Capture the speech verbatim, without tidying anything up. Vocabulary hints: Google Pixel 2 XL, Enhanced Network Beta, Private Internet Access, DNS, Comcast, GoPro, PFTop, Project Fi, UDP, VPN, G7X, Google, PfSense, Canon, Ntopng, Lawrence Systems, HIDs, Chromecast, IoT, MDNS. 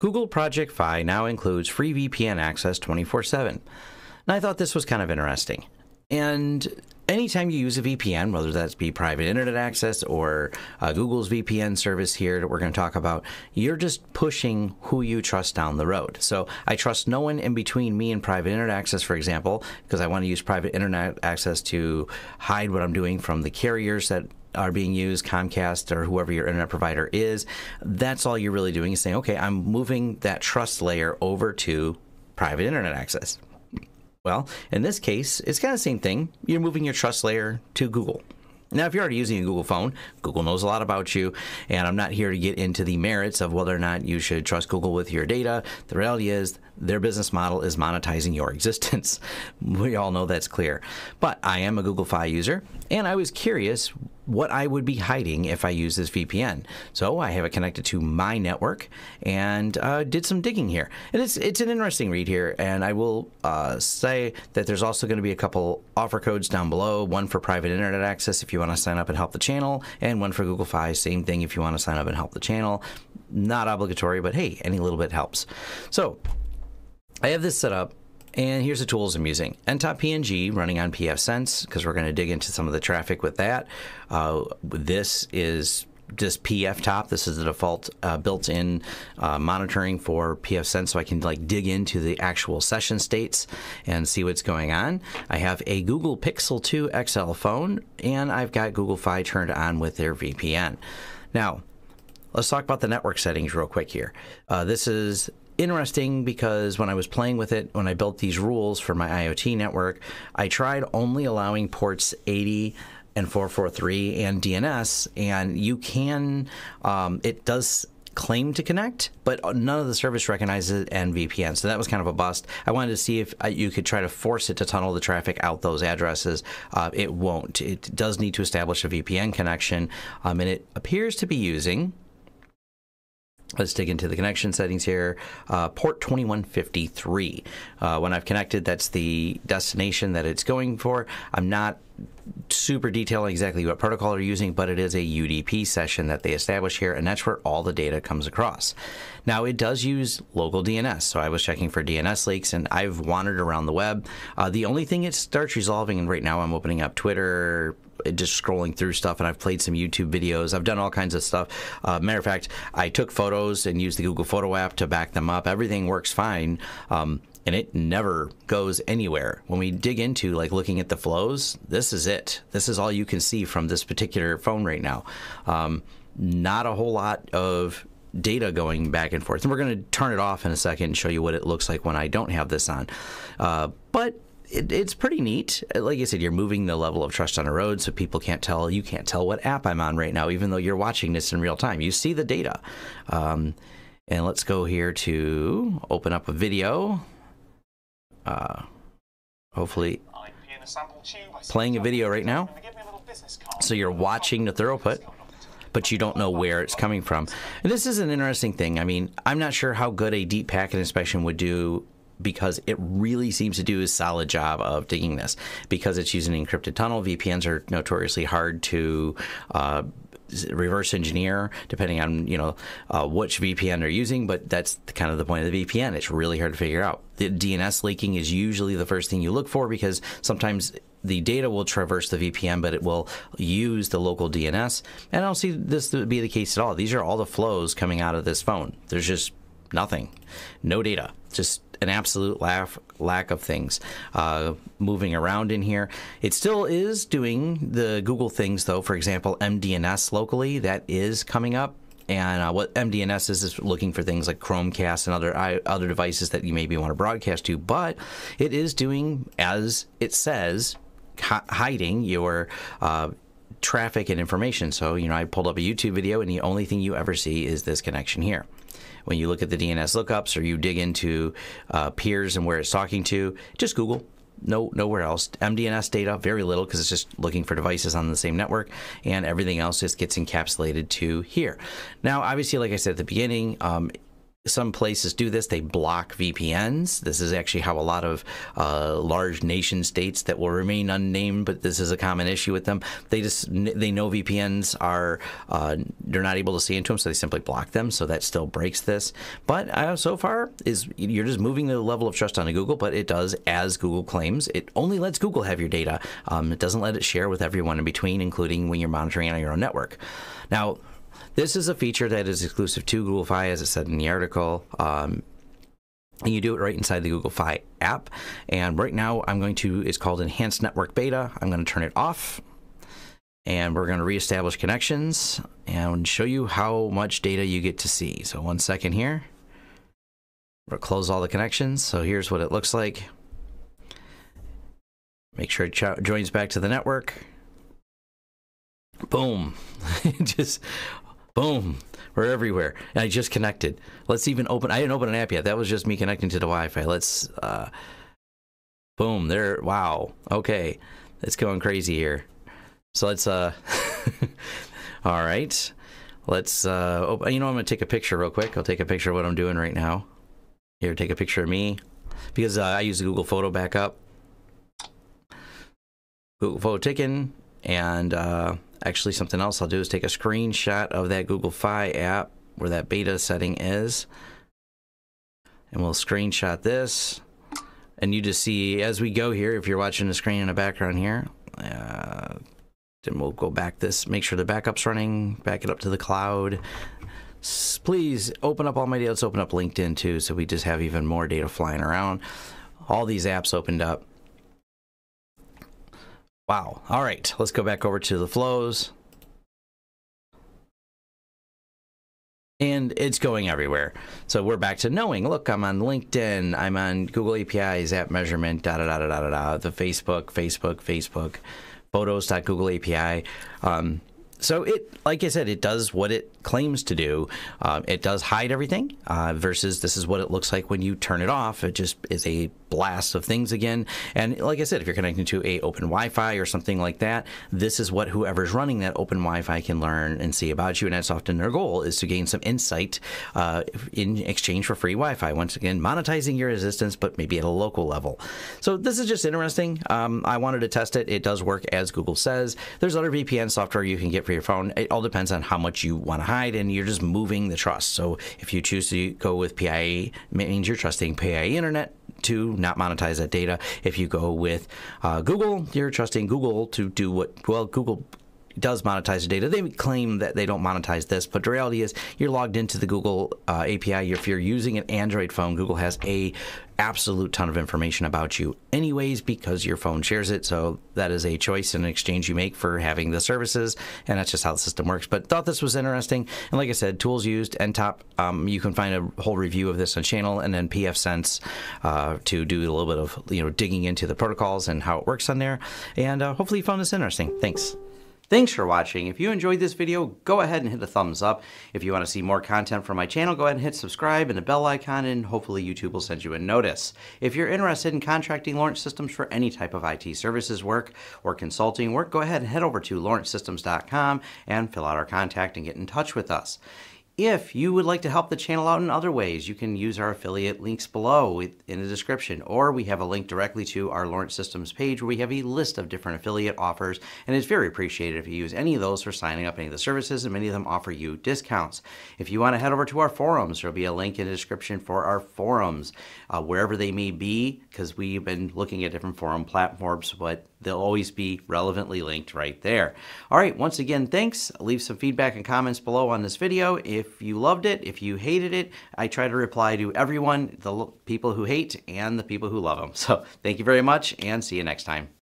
Google Project Fi now includes free V P N access twenty-four seven. And I thought this was kind of interesting. And anytime you use a V P N, whether that's be private internet access or uh, Google's V P N service here that we're going to talk about, you're just pushing who you trust down the road. So I trust no one in between me and private internet access, for example, because I want to use private internet access to hide what I'm doing from the carriers that are being used, Comcast or whoever your internet provider is. That's all you're really doing is saying, okay, I'm moving that trust layer over to private internet access. Well, in this case, it's kind of the same thing. You're moving your trust layer to Google. Now, if you're already using a Google phone, Google knows a lot about you, and I'm not here to get into the merits of whether or not you should trust Google with your data. The reality is their business model is monetizing your existence. We all know that's clear. But I am a Google Fi user, and I was curious what I would be hiding if I use this V P N. So I have it connected to my network and uh, did some digging here. And it's, it's an interesting read here, and I will uh, say that there's also going to be a couple offer codes down below, one for private internet access if you want to sign up and help the channel, and one for Google Fi, same thing if you want to sign up and help the channel. Not obligatory, but hey, any little bit helps. So I have this set up. And here's the tools I'm using. Ntopng running on PfSense, because we're going to dig into some of the traffic with that. Uh, this is just PFTop. This is the default uh, built-in uh, monitoring for PfSense, so I can like dig into the actual session states and see what's going on. I have a Google Pixel two X L phone, and I've got Google Fi turned on with their V P N. Now, let's talk about the network settings real quick here. Uh, this is interesting because when I was playing with it, when I built these rules for my IoT network, I tried only allowing ports eighty and four forty-three and D N S, and you can, um, it does claim to connect, but none of the service recognizes it and V P N, so that was kind of a bust. I wanted to see if you could try to force it to tunnel the traffic out those addresses. Uh, it won't. It does need to establish a V P N connection, um, and it appears to be using... Let's dig into the connection settings here. Uh, port twenty-one fifty-three. Uh, when I've connected, that's the destination that it's going for. I'm not super detailing exactly what protocol they're using, but it is a U D P session that they establish here, and that's where all the data comes across. Now, it does use local D N S, so I was checking for D N S leaks, and I've wandered around the web. Uh, the only thing it starts resolving, and right now I'm opening up Twitter, just scrolling through stuff, and I've played some YouTube videos. I've done all kinds of stuff. Uh, matter of fact, I took photos and used the Google Photo app to back them up. Everything works fine, um, and it never goes anywhere. When we dig into like looking at the flows, this is it. This is all you can see from this particular phone right now. Um, not a whole lot of data going back and forth. And we're going to turn it off in a second and show you what it looks like when I don't have this on. Uh, but It, it's pretty neat. Like I said, you're moving the level of trust on a road, so people can't tell, you can't tell what app I'm on right now, even though you're watching this in real time. You see the data. Um, and let's go here to open up a video. Uh, hopefully playing a video right now. So you're watching the throughput, but you don't know where it's coming from. And this is an interesting thing. I mean, I'm not sure how good a deep packet inspection would do, because it really seems to do a solid job of digging this, because it's using an encrypted tunnel. V P Ns are notoriously hard to uh, reverse engineer, depending on you know uh, which V P N they're using, but that's kind of the point of the V P N. It's really hard to figure out. The D N S leaking is usually the first thing you look for, because sometimes the data will traverse the V P N, but it will use the local D N S. And I don't see this would be the case at all. These are all the flows coming out of this phone. There's just nothing, no data, just an absolute lack, lack of things uh, moving around in here. It still is doing the Google things, though. For example, M D N S locally, that is coming up. And uh, what M D N S is, is looking for things like Chromecast and other I, other devices that you maybe want to broadcast to. But it is doing, as it says, hiding your uh, traffic and information. So, you know, I pulled up a YouTube video, and the only thing you ever see is this connection here. When you look at the D N S lookups, or you dig into uh, peers and where it's talking to, just Google. No, nowhere else. M D N S data, very little, because it's just looking for devices on the same network, and everything else just gets encapsulated to here. Now, obviously, like I said at the beginning, um, Some places do this. They block V P Ns. This is actually how a lot of uh, large nation states that will remain unnamed, but this is a common issue with them. They just they know V P Ns are uh, they're not able to see into them, so they simply block them. So that still breaks this. But uh, so far is you're just moving the level of trust onto Google, but it does, as Google claims, it only lets Google have your data. Um, it doesn't let it share with everyone in between, including when you're monitoring on your own network. Now, this is a feature that is exclusive to Google Fi, as it said in the article. Um, and you do it right inside the Google Fi app. And right now, I'm going to, it's called Enhanced Network Beta. I'm going to turn it off. And we're going to reestablish connections and show you how much data you get to see. So one second here. We'll close all the connections. So here's what it looks like. Make sure it joins back to the network. Boom. Just... Boom, we're everywhere. And I just connected. Let's even open, I didn't open an app yet. That was just me connecting to the Wi-Fi. Let's, uh, boom, there, wow. Okay, it's going crazy here. So let's, uh, all right. Let's, uh, open, you know, I'm gonna take a picture real quick. I'll take a picture of what I'm doing right now. Here, take a picture of me. Because uh, I use the Google Photo backup. Google Photo ticking, and, uh, actually, something else I'll do is take a screenshot of that Google Fi app where that beta setting is. And we'll screenshot this. And you just see as we go here, if you're watching the screen in the background here, uh, then we'll go back this, make sure the backup's running, back it up to the cloud. Please open up all my data. Let's open up LinkedIn too, so we just have even more data flying around. All these apps opened up. Wow. All right, let's go back over to the flows. And it's going everywhere. So we're back to knowing, look, I'm on LinkedIn, I'm on Google A P Is, app measurement, da da da da da da, the Facebook, Facebook, Facebook, photos.google A P I. Um, so it, like I said, it does what it claims to do. Uh, it does hide everything uh, versus this is what it looks like when you turn it off. It just is a blast of things again. And like I said, if you're connecting to a open Wi-Fi or something like that, this is what whoever's running that open Wi-Fi can learn and see about you. And that's often their goal, is to gain some insight uh, in exchange for free Wi-Fi. Once again, monetizing your existence, but maybe at a local level. So this is just interesting. Um, I wanted to test it. It does work, as Google says. There's other V P N software you can get for your phone. It all depends on how much you want to hide, and you're just moving the trust. So if you choose to go with P I A, means you're trusting P I A Internet to not monetize that data. If you go with uh, Google, you're trusting Google to do what, well, Google does monetize the data. They claim that they don't monetize this, but the reality is you're logged into the Google uh, A P I. If you're using an Android phone, Google has a absolute ton of information about you anyways, because your phone shares it. So that is a choice and an exchange you make for having the services, and that's just how the system works. But thought this was interesting, and like I said, tools used, Ntopng. Um, you can find a whole review of this on channel, and then PfSense uh, to do a little bit of you know digging into the protocols and how it works on there. And uh, hopefully you found this interesting. Thanks. Thanks for watching. If you enjoyed this video, go ahead and hit a thumbs up. If you want to see more content from my channel, go ahead and hit subscribe and the bell icon, and hopefully YouTube will send you a notice. If you're interested in contracting Lawrence Systems for any type of I T services work or consulting work, go ahead and head over to lawrence systems dot com and fill out our contact and get in touch with us. If you would like to help the channel out in other ways, you can use our affiliate links below in the description, or we have a link directly to our Lawrence Systems page where we have a list of different affiliate offers, and it's very appreciated if you use any of those for signing up any of the services, and many of them offer you discounts. If you want to head over to our forums, there'll be a link in the description for our forums, uh, wherever they may be, because we've been looking at different forum platforms, but they'll always be relevantly linked right there. All right, once again, thanks. Leave some feedback and comments below on this video. If you loved it, if you hated it, I try to reply to everyone, the people who hate and the people who love them. So thank you very much, and see you next time.